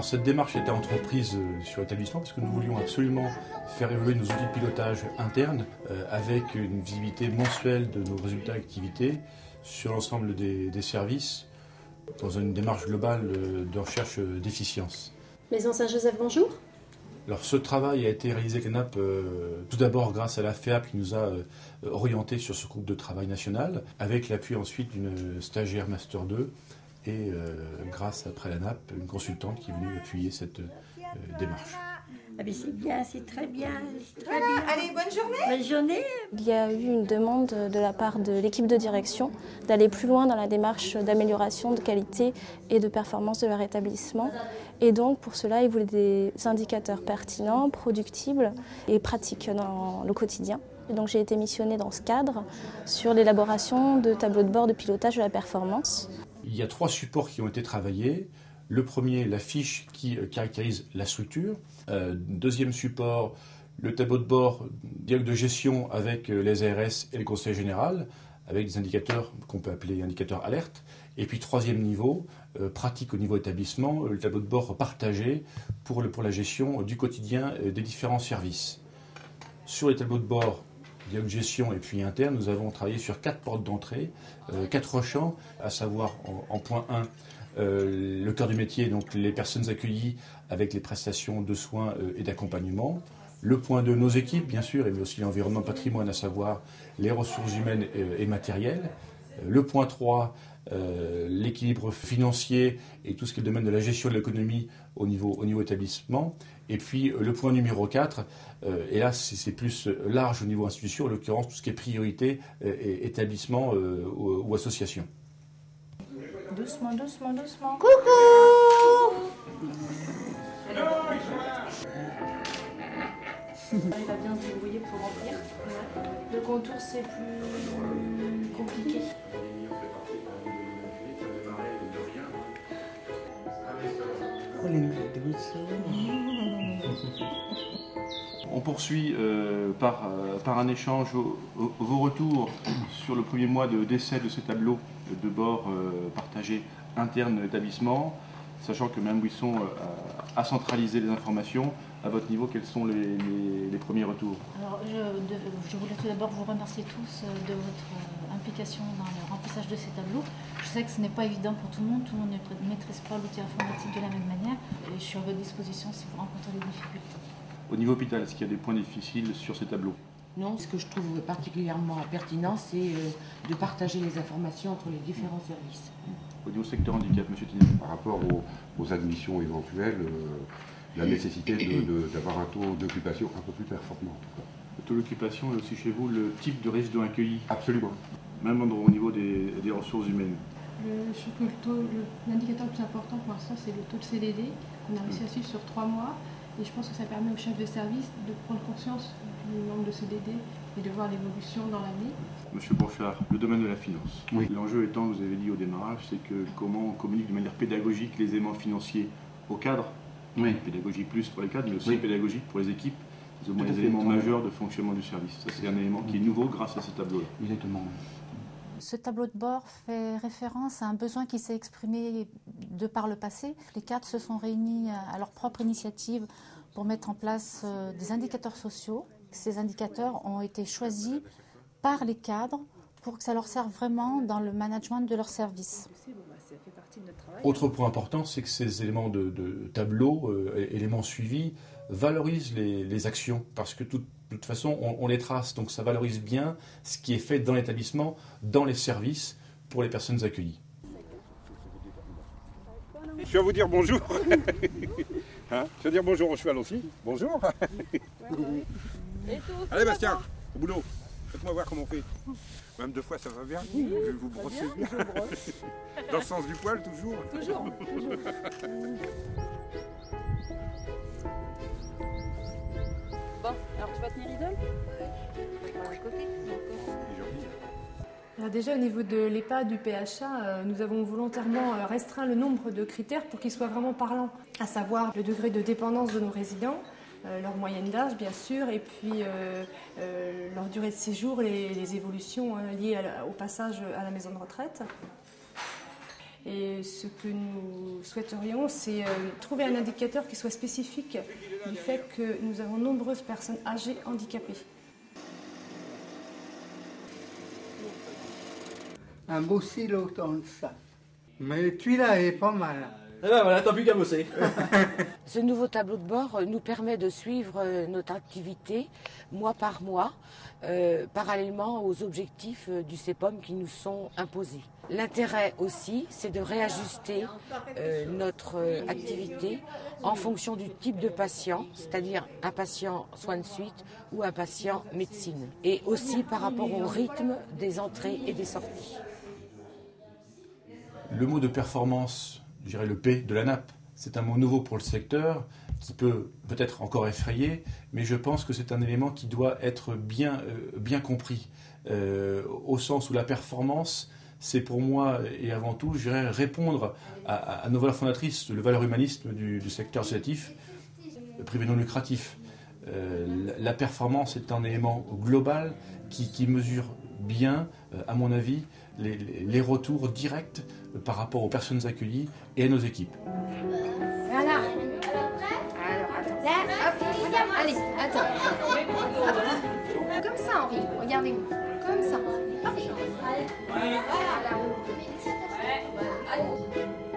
Cette démarche était entreprise sur l'établissement parce que nous voulions absolument faire évoluer nos outils de pilotage internes avec une visibilité mensuelle de nos résultats d'activité sur l'ensemble des services dans une démarche globale de recherche d'efficience. Maison Saint-Joseph, bonjour. Alors ce travail a été réalisé avec l'ANAP tout d'abord grâce à la FEAP qui nous a orientés sur ce groupe de travail national avec l'appui ensuite d'une stagiaire Master 2 et grâce après l'ANAP, une consultante qui est venue appuyer cette démarche. Ah ben c'est bien, c'est très bien, c'est très bien. Allez, bonne journée. Bonne journée. Il y a eu une demande de la part de l'équipe de direction d'aller plus loin dans la démarche d'amélioration de qualité et de performance de leur établissement. Et donc pour cela, ils voulaient des indicateurs pertinents, productibles et pratiques dans le quotidien. Donc j'ai été missionnée dans ce cadre sur l'élaboration de tableaux de bord de pilotage de la performance. Il y a trois supports qui ont été travaillés. Le premier, la fiche qui caractérise la structure. Deuxième support, le tableau de bord, dialogue de gestion avec les ARS et le conseil général, avec des indicateurs qu'on peut appeler indicateurs alertes. Et puis troisième niveau, pratique au niveau établissement, le tableau de bord partagé pour la gestion du quotidien des différents services. Sur les tableaux de bord, dialogue gestion et puis interne, nous avons travaillé sur 4 portes d'entrée, 4 champs, à savoir en point 1, le cœur du métier, donc les personnes accueillies avec les prestations de soins et d'accompagnement. Le point 2, nos équipes, bien sûr, mais aussi l'environnement patrimoine, à savoir les ressources humaines et matérielles. Le point 3, l'équilibre financier et tout ce qui est le domaine de la gestion de l'économie au niveau établissement. Et puis le point numéro 4, et là c'est plus large au niveau institution, en l'occurrence tout ce qui est priorité, établissement ou association. Doucement, doucement, doucement. Coucou. Il va bien se débrouiller pour remplir. Le contour c'est plus compliqué. On poursuit par un échange vos retours sur le premier mois de décès de ces tableaux de bord partagés internes de l'établissement, sachant que Mme Buisson a centralisé les informations. À votre niveau, quels sont les premiers retours? Alors, je voulais tout d'abord vous remercier tous de votre implication dans le remplissage de ces tableaux. Je sais que ce n'est pas évident pour tout le monde ne maîtrise pas l'outil informatique de la même manière. Et je suis à votre disposition si vous rencontrez des difficultés. Au niveau hôpital, est-ce qu'il y a des points difficiles sur ces tableaux? Non, ce que je trouve particulièrement pertinent, c'est de partager les informations entre les différents services. Au niveau secteur handicap, M. Tinet. Par rapport aux admissions éventuelles, la nécessité d'avoir un taux d'occupation un peu plus performant. En tout cas. Le taux d'occupation et aussi chez vous le type de résident accueilli? Absolument. Même endroit au niveau des ressources humaines. Surtout l'indicateur le plus important pour l'instant, c'est le taux de CDD qu'on a réussi à suivre sur 3 mois. Et je pense que ça permet aux chefs de service de prendre conscience du nombre de CDD et de voir l'évolution dans l'année. Monsieur Brochard, le domaine de la finance. Oui. L'enjeu étant, vous avez dit au démarrage, c'est que comment on communique de manière pédagogique les éléments financiers au cadre. Oui. Pédagogie plus pour les cadres, mais aussi oui. Pédagogique pour les équipes. C'est au moins les éléments majeurs de fonctionnement du service. Ça, c'est un élément qui est nouveau grâce à ce tableau-là. Exactement. Ce tableau de bord fait référence à un besoin qui s'est exprimé de par le passé. Les cadres se sont réunis à leur propre initiative pour mettre en place des indicateurs sociaux. Ces indicateurs ont été choisis par les cadres pour que ça leur serve vraiment dans le management de leur service. Autre point important, c'est que ces éléments de tableau, éléments suivis, valorisent les actions parce que de toute façon, on les trace, donc ça valorise bien ce qui est fait dans l'établissement, dans les services, pour les personnes accueillies. Je viens vous dire bonjour. Hein, je viens dire bonjour au cheval aussi. Bonjour. Allez Bastien, au boulot. Faites-moi voir comment on fait. Même 2 fois, ça va bien. Oui, je vais vous brosser bien. Dans le sens du poil, toujours. Toujours, toujours. Bon, alors tu vas tenir idole ? Ouais. Côté. Alors déjà, au niveau de l'EHPAD, du PHA, nous avons volontairement restreint le nombre de critères pour qu'ils soient vraiment parlants, à savoir le degré de dépendance de nos résidents, leur moyenne d'âge bien sûr, et puis leur durée de séjour et les évolutions liées au passage à la maison de retraite. Et ce que nous souhaiterions, c'est trouver un indicateur qui soit spécifique du fait que nous avons nombreuses personnes âgées handicapées. Un beau silo dans le sac. Mais celui-là est pas mal. Eh ben voilà, t'as plus qu'à bosser. Ce nouveau tableau de bord nous permet de suivre notre activité mois par mois, parallèlement aux objectifs du CEPOM qui nous sont imposés. L'intérêt aussi, c'est de réajuster notre activité en fonction du type de patient, c'est-à-dire un patient soins de suite ou un patient médecine, et aussi par rapport au rythme des entrées et des sorties. Le mot de performance, je dirais le P de l'ANAP. C'est un mot nouveau pour le secteur qui peut peut-être encore effrayer, mais je pense que c'est un élément qui doit être bien compris, au sens où la performance, c'est pour moi et avant tout, je dirais, répondre à nos valeurs fondatrices, le valeur humanisme du secteur associatif, privé non lucratif. La performance est un élément global qui mesure bien, à mon avis, les retours directs par rapport aux personnes accueillies et à nos équipes. Voilà. Alors, attends. Là, hop. Regarde. Allez, attends. Comme ça, Henri. Regardez-vous. Comme ça. Hop. Voilà. Voilà.